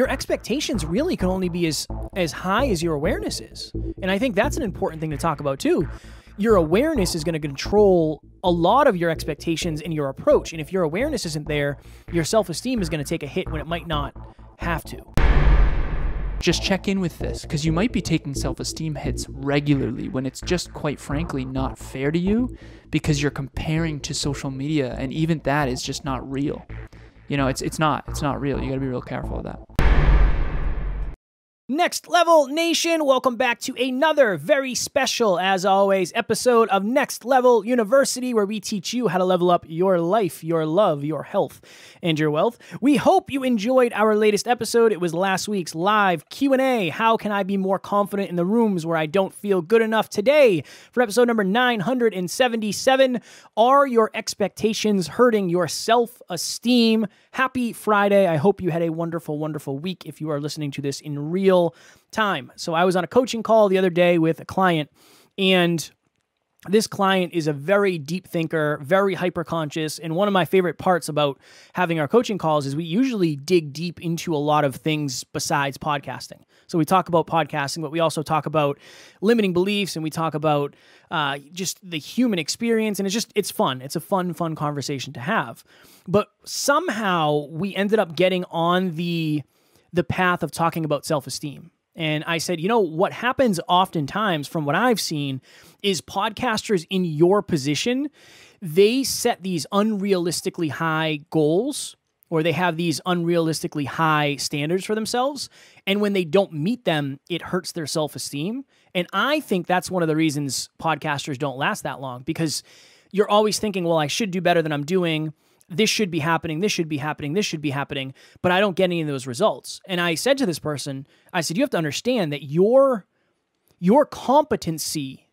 your expectations really can only be as high as your awareness is. And I think that's an important thing to talk about too. Your awareness is going to control a lot of your expectations and your approach. And if your awareness isn't there, your self-esteem is going to take a hit when it might not have to. Just check in with this, because you might be taking self-esteem hits regularly when it's just, quite frankly, not fair to you because you're comparing to social media, and even that is just not real. You know, it's not real. You got to be real careful of that. Next Level Nation, welcome back to another very special, as always, episode of Next Level University, where we teach you how to level up your life, your love, your health, and your wealth. We hope you enjoyed our latest episode. It was last week's live Q&A, how can I be more confident in the rooms where I don't feel good enough? Today, for episode number 977, are your expectations hurting your self-esteem? Happy Friday. I hope you had a wonderful, wonderful week if you are listening to this in real time. So I was on a coaching call the other day with a client, and this client is a very deep thinker, very hyper-conscious, and one of my favorite parts about having our coaching calls is we usually dig deep into a lot of things besides podcasting. So we talk about podcasting, but we also talk about limiting beliefs, and we talk about just the human experience, and it's fun. It's a fun conversation to have. But somehow we ended up getting on the path of talking about self-esteem. And I said, you know, what happens oftentimes from what I've seen is podcasters in your position, they set these unrealistically high goals, or they have these unrealistically high standards for themselves. And when they don't meet them, it hurts their self-esteem. And I think that's one of the reasons podcasters don't last that long, because you're always thinking, well, I should do better than I'm doing. This should be happening, this should be happening, this should be happening, but I don't get any of those results. And I said to this person, I said, you have to understand that your competency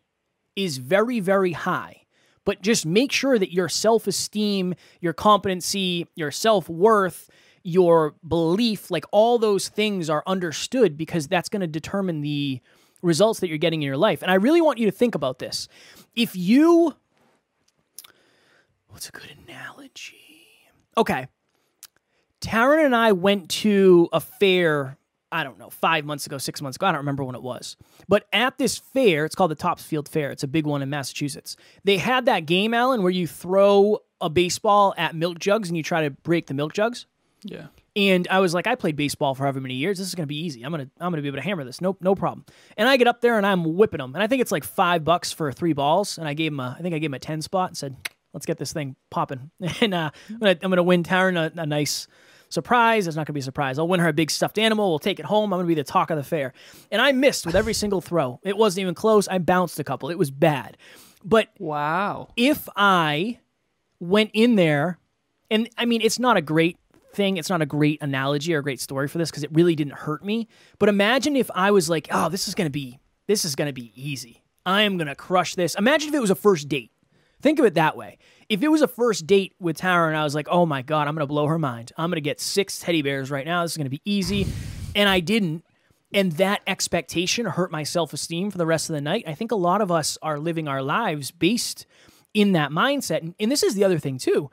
is very, very high, but just make sure that your self-esteem, your competency, your self-worth, your belief, like all those things are understood, because that's going to determine the results that you're getting in your life. And I really want you to think about this. If you, what's a good analogy? Okay, Taryn and I went to a fair, I don't know, 5 months ago, 6 months ago. I don't remember when it was. But at this fair, it's called the Topsfield Fair. It's a big one in Massachusetts. They had that game, Alan, where you throw a baseball at milk jugs and you try to break the milk jugs. Yeah. And I was like, I played baseball for however many years. This is going to be easy. I'm gonna be able to hammer this. Nope, no problem. And I get up there and I'm whipping them. And I think it's like $5 for 3 balls. And I think I gave him a 10 spot and said, let's get this thing popping. And I'm gonna win Taryn a nice surprise. It's not gonna be a surprise. I'll win her a big stuffed animal. We'll take it home. I'm gonna be the talk of the fair. And I missed with every single throw. It wasn't even close. I bounced a couple. It was bad. But wow, if I went in there, and I mean, it's not a great thing. It's not a great analogy or a great story for this, because it really didn't hurt me. But imagine if I was like, oh, this is gonna be easy. I am gonna crush this. Imagine if it was a first date. Think of it that way. If it was a first date with Tara and I was like, oh my God, I'm going to blow her mind. I'm going to get 6 teddy bears right now. This is going to be easy. And I didn't. And that expectation hurt my self-esteem for the rest of the night. I think a lot of us are living our lives based in that mindset. And this is the other thing too.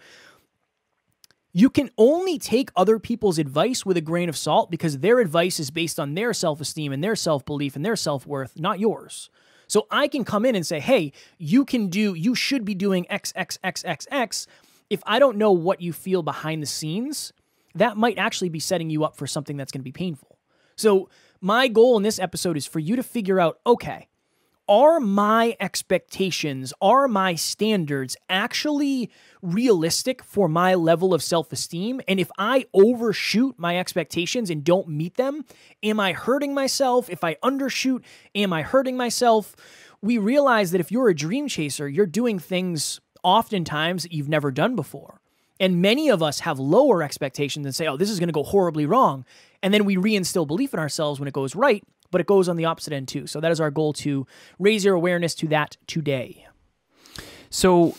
You can only take other people's advice with a grain of salt, because their advice is based on their self-esteem and their self-belief and their self-worth, not yours. So I can come in and say, hey, you should be doing X, X, X, X, X. If I don't know what you feel behind the scenes, that might actually be setting you up for something that's going to be painful. So my goal in this episode is for you to figure out, okay, are my expectations, are my standards actually realistic for my level of self-esteem? And if I overshoot my expectations and don't meet them, am I hurting myself? If I undershoot, am I hurting myself? We realize that if you're a dream chaser, you're doing things oftentimes that you've never done before. And many of us have lower expectations and say, oh, this is going to go horribly wrong. And then we reinstill belief in ourselves when it goes right, but it goes on the opposite end too. So that is our goal, to raise your awareness to that today. So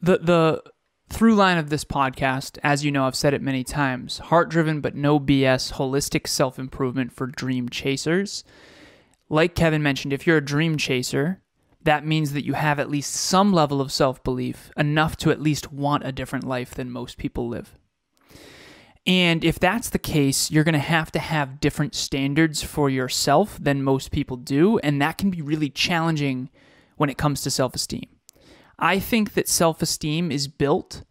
the through line of this podcast, as you know, I've said it many times, heart-driven but no BS, holistic self-improvement for dream chasers. Like Kevin mentioned, if you're a dream chaser, that means that you have at least some level of self-belief, enough to at least want a different life than most people live. And if that's the case, you're going to have different standards for yourself than most people do, and that can be really challenging when it comes to self-esteem. I think that self-esteem is built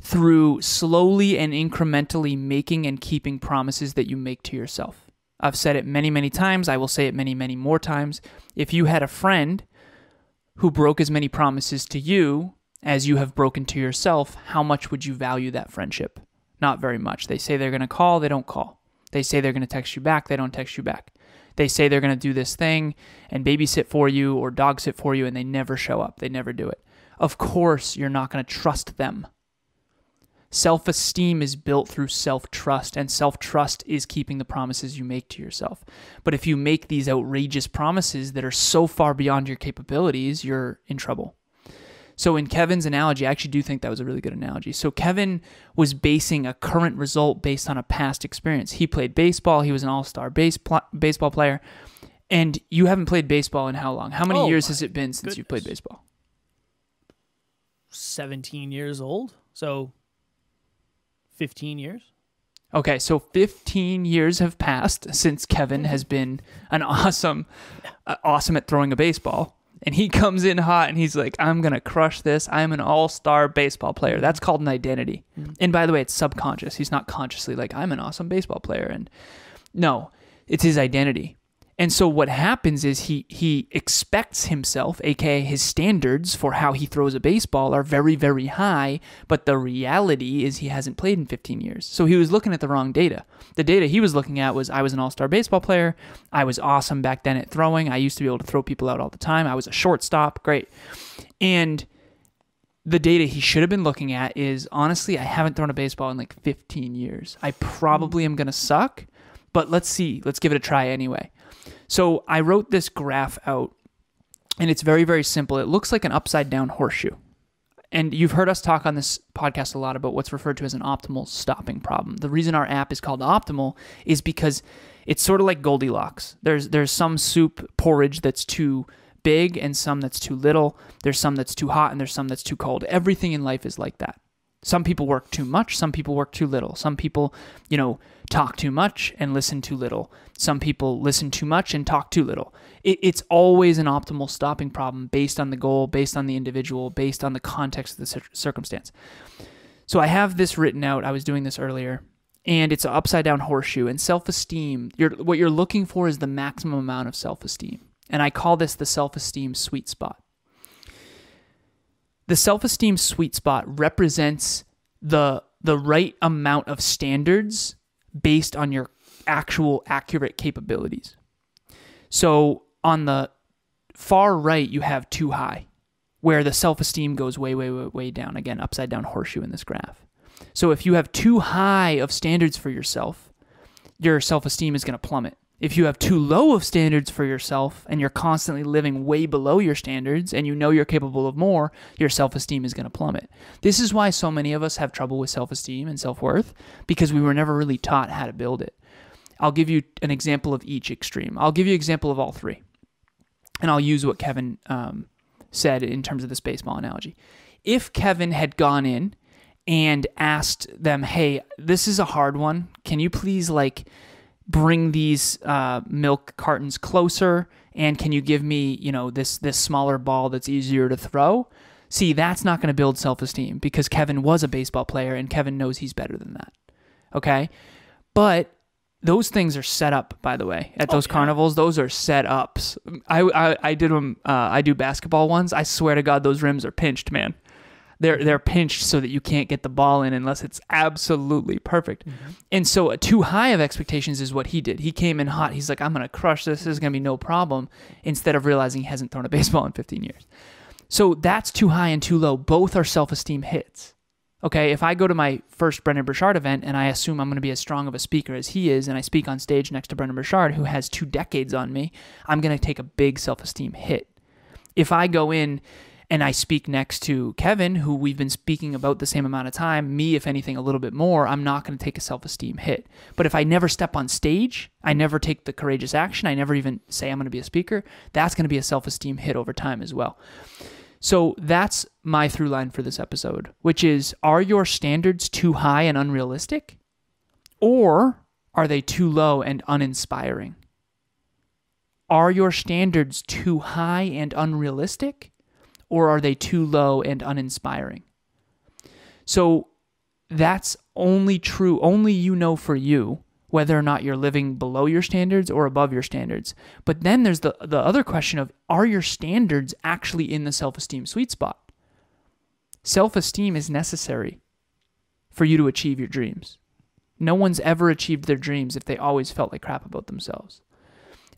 through slowly and incrementally making and keeping promises that you make to yourself. I've said it many, many times. I will say it many, many more times. If you had a friend who broke as many promises to you as you have broken to yourself, how much would you value that friendship? Not very much. They say they're going to call, they don't call. They say they're going to text you back, they don't text you back. They say they're going to do this thing and babysit for you or dog sit for you, and they never show up. They never do it. Of course, you're not going to trust them. Self-esteem is built through self-trust, and self-trust is keeping the promises you make to yourself. But if you make these outrageous promises that are so far beyond your capabilities, you're in trouble. So in Kevin's analogy, I actually do think that was a really good analogy. So Kevin was basing a current result based on a past experience. He played baseball. He was an all-star baseball player. And you haven't played baseball in how long? How many years has it been since you played baseball? 17 years old. So 15 years. Okay, so 15 years have passed since Kevin has been an awesome at throwing a baseball. And he comes in hot and he's like, I'm going to crush this. I'm an all-star baseball player. That's called an identity. Mm-hmm. And by the way, it's subconscious. He's not consciously like, I'm an awesome baseball player. And no, it's his identity. And so what happens is he expects himself, aka his standards for how he throws a baseball are very, very high, but the reality is he hasn't played in 15 years. So he was looking at the wrong data. The data he was looking at was, I was an all-star baseball player, I was awesome back then at throwing, I used to be able to throw people out all the time, I was a shortstop, great. And the data he should have been looking at is, honestly, I haven't thrown a baseball in like 15 years. I probably am going to suck, but let's see, let's give it a try anyway. So I wrote this graph out, and it's very, very simple. It looks like an upside-down horseshoe. And you've heard us talk on this podcast a lot about what's referred to as an optimal stopping problem. The reason our app is called Optimal is because it's sort of like Goldilocks. There's some soup porridge that's too big and some that's too little. There's some that's too hot and there's some that's too cold. Everything in life is like that. Some people work too much, some people work too little. Some people, you know, talk too much and listen too little. Some people listen too much and talk too little. It's always an optimal stopping problem based on the goal, based on the individual, based on the context of the circumstance. So I have this written out. I was doing this earlier. And it's an upside-down horseshoe. And self-esteem, what you're looking for is the maximum amount of self-esteem. And I call this the self-esteem sweet spot. The self-esteem sweet spot represents the right amount of standards based on your actual accurate capabilities. So on the far right, you have too high, where the self-esteem goes way, way, way, way down. Again, upside down horseshoe in this graph. So if you have too high of standards for yourself, your self-esteem is going to plummet. If you have too low of standards for yourself and you're constantly living way below your standards and you know you're capable of more, your self-esteem is going to plummet. This is why so many of us have trouble with self-esteem and self-worth, because we were never really taught how to build it. I'll give you an example of each extreme. I'll give you an example of all three. And I'll use what Kevin said in terms of this baseball analogy. If Kevin had gone in and asked them, hey, this is a hard one. Can you please like bring these milk cartons closer, and can you give me, you know, this smaller ball that's easier to throw? See, that's not going to build self-esteem, because Kevin was a baseball player and Kevin knows he's better than that. Okay? But those things are set up, by the way, at those carnivals. Those are set ups. I did them. I do basketball ones. I swear to God, those rims are pinched, man. They're pinched so that you can't get the ball in unless it's absolutely perfect. Mm-hmm. And so too high of expectations is what he did. He came in hot. He's like, I'm going to crush this. This is going to be no problem, instead of realizing he hasn't thrown a baseball in 15 years. So that's too high and too low. Both are self-esteem hits. Okay, if I go to my first Brendan Burchard event and I assume I'm going to be as strong of a speaker as he is, and I speak on stage next to Brendan Burchard, who has 2 decades on me, I'm going to take a big self-esteem hit. If I go in and I speak next to Kevin, who we've been speaking about the same amount of time, me, if anything, a little bit more, I'm not going to take a self-esteem hit. But if I never step on stage, I never take the courageous action, I never even say I'm going to be a speaker, that's going to be a self-esteem hit over time as well. So that's my through line for this episode, which is, are your standards too high and unrealistic? Or are they too low and uninspiring? Are your standards too high and unrealistic? Or are they too low and uninspiring? So that's only true, only you know for you, whether or not you're living below your standards or above your standards. But then there's the other question of, are your standards actually in the self-esteem sweet spot? Self-esteem is necessary for you to achieve your dreams. No one's ever achieved their dreams if they always felt like crap about themselves.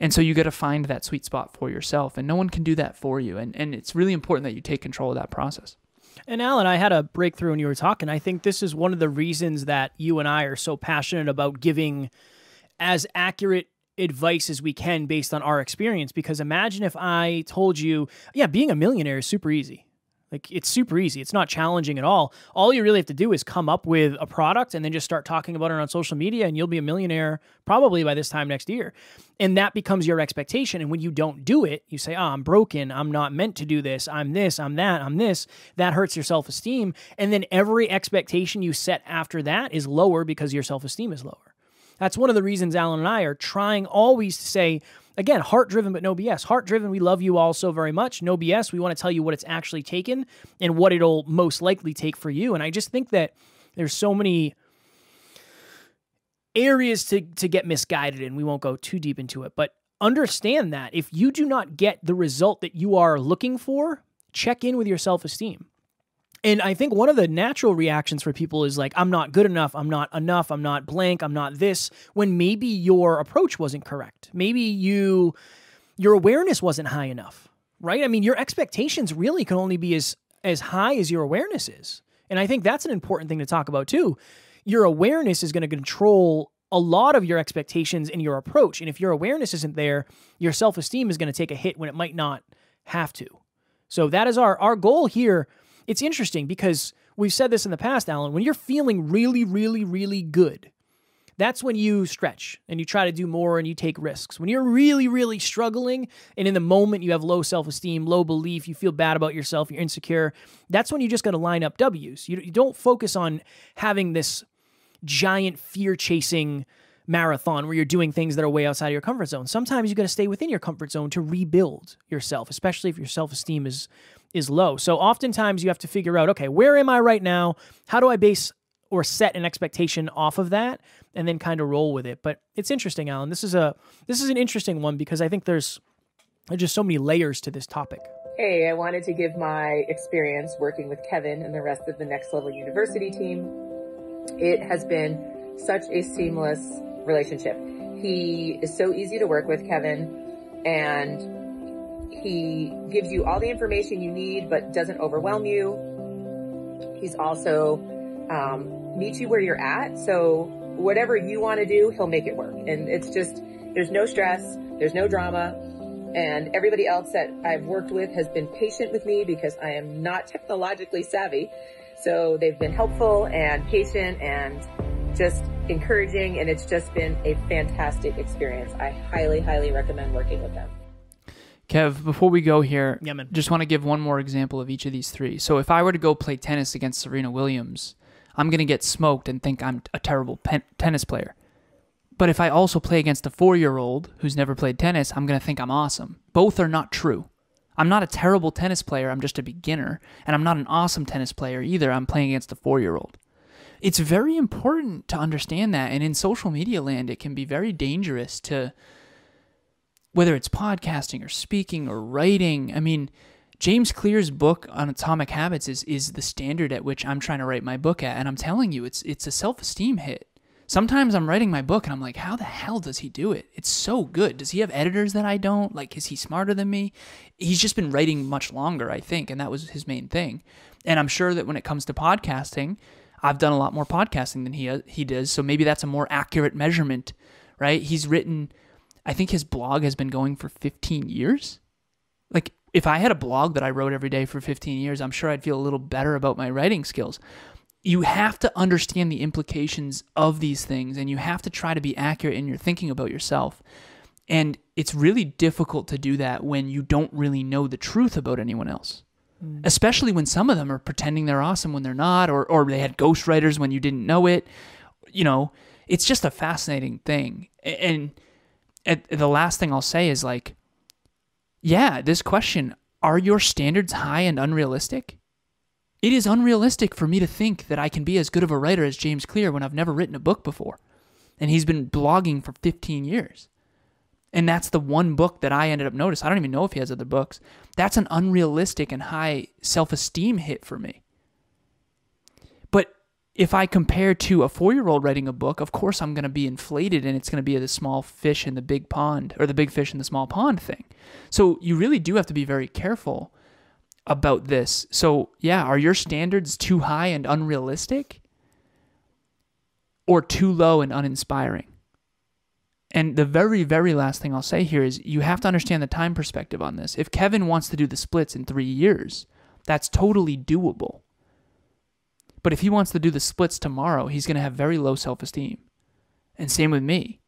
And so you got to find that sweet spot for yourself, and no one can do that for you. And it's really important that you take control of that process. And Alan, I had a breakthrough when you were talking. I think this is one of the reasons that you and I are so passionate about giving as accurate advice as we can based on our experience. Because imagine if I told you, yeah, being a millionaire is super easy. Like, it's super easy. It's not challenging at all. All you really have to do is come up with a product and then just start talking about it on social media, and you'll be a millionaire probably by this time next year. And that becomes your expectation. And when you don't do it, you say, oh, I'm broken. I'm not meant to do this. I'm this, I'm that, I'm this. That hurts your self-esteem. And then every expectation you set after that is lower because your self-esteem is lower. That's one of the reasons Alan and I are trying always to say, again, heart-driven, but no BS. Heart-driven, we love you all so very much. No BS, we want to tell you what it's actually taken and what it'll most likely take for you. And I just think that there's so many areas to get misguided in. We won't go too deep into it, but understand that if you do not get the result that you are looking for, check in with your self-esteem. And I think one of the natural reactions for people is like, I'm not good enough, I'm not blank, I'm not this, when maybe your approach wasn't correct. Maybe your awareness wasn't high enough, right? I mean, your expectations really can only be as high as your awareness is. And I think that's an important thing to talk about too. Your awareness is going to control a lot of your expectations and your approach. And if your awareness isn't there, your self-esteem is going to take a hit when it might not have to. So that is our goal here. It's interesting because we've said this in the past, Alan, when you're feeling really, really, really good, that's when you stretch and you try to do more and you take risks. When you're really, really struggling and in the moment you have low self-esteem, low belief, you feel bad about yourself, you're insecure, that's when you just got to line up W's. You don't focus on having this giant fear-chasing marathon where you're doing things that are way outside of your comfort zone. Sometimes you got to stay within your comfort zone to rebuild yourself, especially if your self-esteem is low. So oftentimes you have to figure out, okay, where am I right now? How do I base or set an expectation off of that and then kind of roll with it? But it's interesting, Alan. This is an interesting one because I think there's just so many layers to this topic. Hey, I wanted to give my experience working with Kevin and the rest of the Next Level University team. It has been such a seamless relationship. He is so easy to work with, Kevin, and he gives you all the information you need, but doesn't overwhelm you. He's also meets you where you're at. So whatever you want to do, he'll make it work. And it's just, there's no stress, there's no drama. And everybody else that I've worked with has been patient with me because I am not technologically savvy. So they've been helpful and patient and just encouraging. And it's just been a fantastic experience. I highly, highly recommend working with them. Kev, before we go here, just want to give one more example of each of these three. So if I were to go play tennis against Serena Williams, I'm going to get smoked and think I'm a terrible tennis player. But if I also play against a 4-year-old who's never played tennis, I'm going to think I'm awesome. Both are not true. I'm not a terrible tennis player. I'm just a beginner. And I'm not an awesome tennis player either. I'm playing against a 4-year-old. It's very important to understand that. And in social media land, it can be very dangerous to... whether it's podcasting or speaking or writing. I mean, James Clear's book on Atomic Habits is the standard at which I'm trying to write my book at. And I'm telling you, it's a self-esteem hit. Sometimes I'm writing my book and I'm like, how the hell does he do it? It's so good. Does he have editors that I don't? Like, is he smarter than me? He's just been writing much longer, I think. And that was his main thing. And I'm sure that when it comes to podcasting, I've done a lot more podcasting than he does. So maybe that's a more accurate measurement, right? He's written... I think his blog has been going for 15 years. Like, if I had a blog that I wrote every day for 15 years, I'm sure I'd feel a little better about my writing skills. You have to understand the implications of these things, and you have to try to be accurate in your thinking about yourself. And it's really difficult to do that when you don't really know the truth about anyone else, especially when some of them are pretending they're awesome when they're not, or they had ghostwriters when you didn't know it. You know, it's just a fascinating thing. And the last thing I'll say is like, yeah, this question, are your standards high and unrealistic? It is unrealistic for me to think that I can be as good of a writer as James Clear when I've never written a book before. And he's been blogging for 15 years. And that's the one book that I ended up noticing. I don't even know if he has other books. That's an unrealistic and high self-esteem hit for me. But if I compare to a 4-year-old writing a book, of course I'm going to be inflated and it's going to be the small fish in the big pond, or the big fish in the small pond thing. So you really do have to be very careful about this. So yeah, are your standards too high and unrealistic, or too low and uninspiring? And the very, very last thing I'll say here is you have to understand the time perspective on this. If Kevin wants to do the splits in 3 years, that's totally doable. But if he wants to do the splits tomorrow, he's going to have very low self-esteem. And same with me.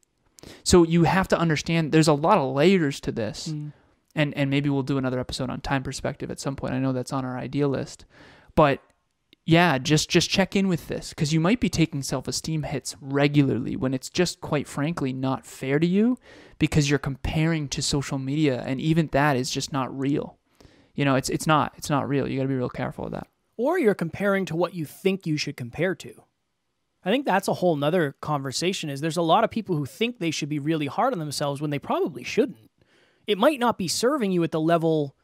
So you have to understand there's a lot of layers to this. Mm. And maybe we'll do another episode on time perspective at some point. I know that's on our idea list. But yeah, just check in with this, because you might be taking self-esteem hits regularly when it's just, quite frankly, not fair to you because you're comparing to social media, and even that is just not real. You know, it's not real. You got to be real careful with that. Or you're comparing to what you think you should compare to. I think that's a whole nother conversation. Is there's a lot of people who think they should be really hard on themselves when they probably shouldn't. It might not be serving you at the level.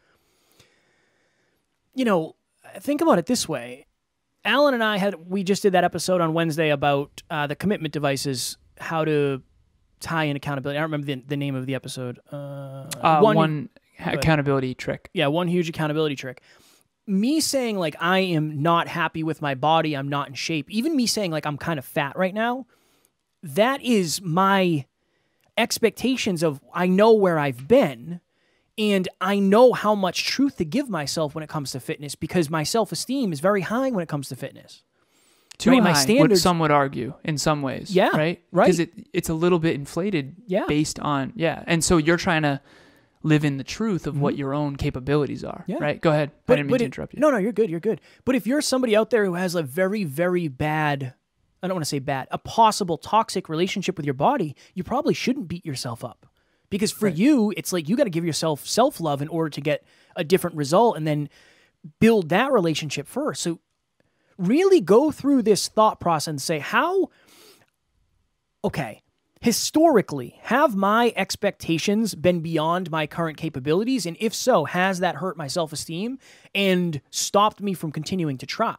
You know, think about it this way. Alan and I we just did that episode on Wednesday about the commitment devices, how to tie in accountability. I don't remember the name of the episode. One accountability trick. Yeah, one huge accountability trick. Me saying like I am not happy with my body, I'm not in shape, even me saying like I'm kind of fat right now, that is my expectations of I know where I've been. And I know how much truth to give myself when it comes to fitness, because my self-esteem is very high when it comes to fitness. Too high, my standards, some would argue, in some ways. Yeah, right. Because it's a little bit inflated based on, and so you're trying to live in the truth of what your own capabilities are, right? Go ahead. I didn't mean to interrupt you. No, you're good, you're good. But if you're somebody out there who has a very, very bad, I don't want to say bad, a possible toxic relationship with your body, you probably shouldn't beat yourself up. Because for you, it's like you got to give yourself self-love in order to get a different result and then build that relationship first. So really go through this thought process and say, historically, have my expectations been beyond my current capabilities? And if so, has that hurt my self-esteem and stopped me from continuing to try?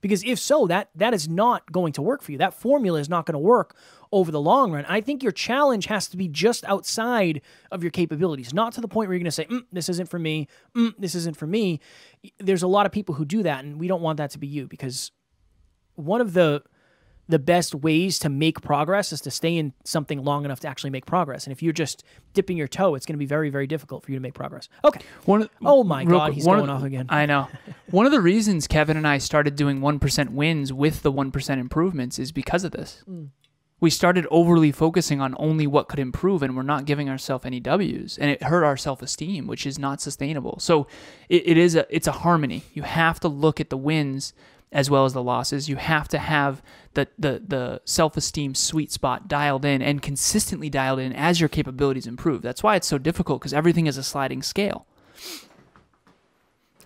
Because if so, that is not going to work for you. That formula is not going to work over the long run. I think your challenge has to be just outside of your capabilities, not to the point where you're going to say, this isn't for me, this isn't for me. There's a lot of people who do that, and we don't want that to be you, because one of the best ways to make progress is to stay in something long enough to actually make progress. And if you're just dipping your toe, it's going to be very, very difficult for you to make progress. Okay. Oh my God, he's going off again. I know. One of the reasons Kevin and I started doing 1% wins with the 1% improvements is because of this. Mm. We started overly focusing on only what could improve, and we're not giving ourselves any W's, and it hurt our self-esteem, which is not sustainable. So it's a harmony. You have to look at the wins as well as the losses. You have to have the self-esteem sweet spot dialed in and consistently dialed in as your capabilities improve. That's why it's so difficult, because everything is a sliding scale.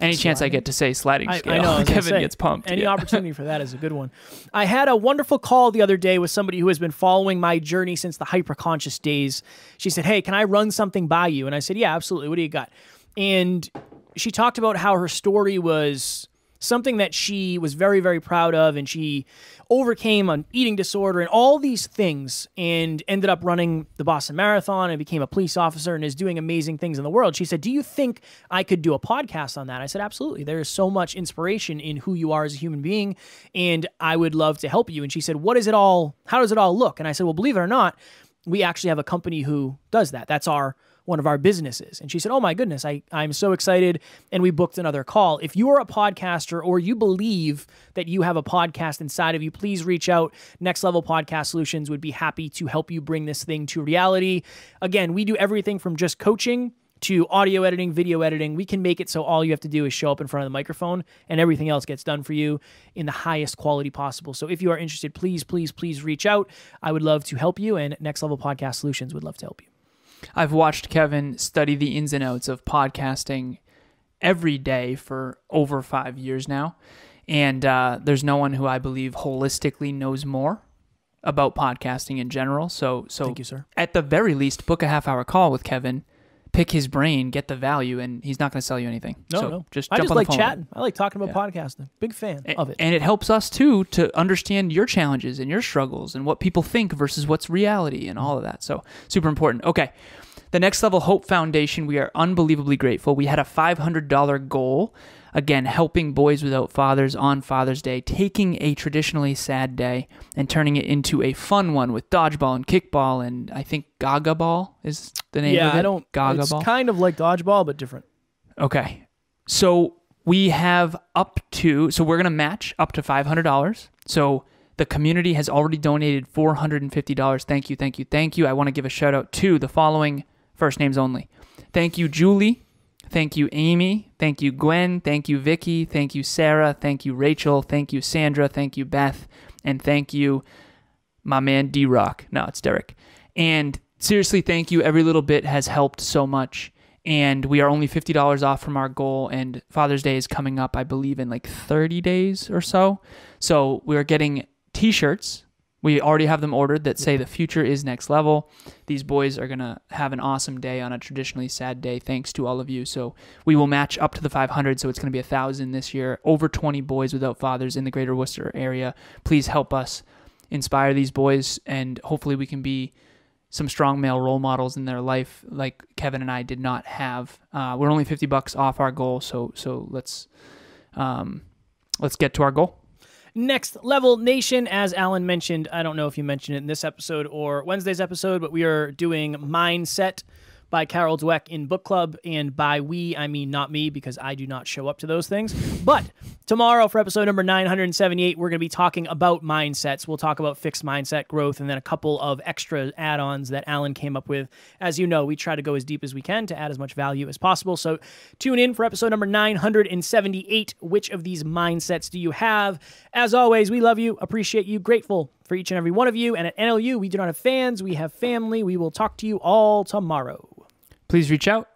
Any chance I get to say sliding scale, I know, Kevin gets pumped. Any opportunity for that is a good one. I had a wonderful call the other day with somebody who has been following my journey since the hyperconscious days. She said, hey, can I run something by you? And I said, yeah, absolutely. What do you got? And she talked about how her story was something that she was very, very proud of, and she overcame an eating disorder and all these things and ended up running the Boston Marathon and became a police officer and is doing amazing things in the world. She said, do you think I could do a podcast on that? I said, absolutely. There is so much inspiration in who you are as a human being, and I would love to help you. And she said, how does it all look? And I said, well, believe it or not, we actually have a company who does that. That's one of our businesses. And she said, oh my goodness, I'm so excited. And we booked another call. If you are a podcaster or you believe that you have a podcast inside of you, please reach out. Next Level Podcast Solutions would be happy to help you bring this thing to reality. Again, we do everything from just coaching to audio editing, video editing, we can make it so all you have to do is show up in front of the microphone and everything else gets done for you in the highest quality possible. So if you are interested, please, please, please reach out. I would love to help you, and Next Level Podcast Solutions would love to help you. I've watched Kevin study the ins and outs of podcasting every day for over 5 years now. And there's no one who I believe holistically knows more about podcasting in general. So thank you, sir. At the very least, book a half-hour call with Kevin, pick his brain, get the value, and he's not going to sell you anything. No, so no. I just like chatting. I like talking about podcasting. Big fan of it. And it helps us, too, to understand your challenges and your struggles and what people think versus what's reality and all of that. So super important. Okay. The Next Level Hope Foundation, we are unbelievably grateful. We had a $500 goal. Again, helping boys without fathers on Father's Day, taking a traditionally sad day and turning it into a fun one with dodgeball and kickball, and I think Gaga Ball is the name of it. Yeah, I don't... Gaga Ball. It's kind of like dodgeball, but different. Okay. So we have up to... So we're going to match up to $500. So the community has already donated $450. Thank you, thank you, thank you. I want to give a shout out to the following first names only. Thank you, Julie. Thank you, Amy. Thank you, Gwen. Thank you, Vicky. Thank you, Sarah. Thank you, Rachel. Thank you, Sandra. Thank you, Beth. And thank you, my man, D-Rock. No, it's Derek. And seriously, thank you. Every little bit has helped so much. And we are only $50 off from our goal. And Father's Day is coming up, I believe, in like 30 days or so. So we're getting T-shirts. We already have them ordered that say the future is next level. These boys are going to have an awesome day on a traditionally sad day, thanks to all of you. So we will match up to the 500, so it's going to be 1,000 this year. Over 20 boys without fathers in the greater Worcester area. Please help us inspire these boys, and hopefully we can be some strong male role models in their life like Kevin and I did not have. We're only $50 off our goal, so let's get to our goal. Next Level Nation, as Alan mentioned, I don't know if you mentioned it in this episode or Wednesday's episode, but we are doing Mindset by Carol Dweck in book club, and by we, I mean not me, because I do not show up to those things. But tomorrow for episode number 978, we're going to be talking about mindsets. We'll talk about fixed mindset, growth, and then a couple of extra add-ons that Alan came up with. As you know, we try to go as deep as we can to add as much value as possible. So tune in for episode number 978. Which of these mindsets do you have? As always, we love you, appreciate you, grateful for each and every one of you. And at NLU, we do not have fans. We have family. We will talk to you all tomorrow. Please reach out.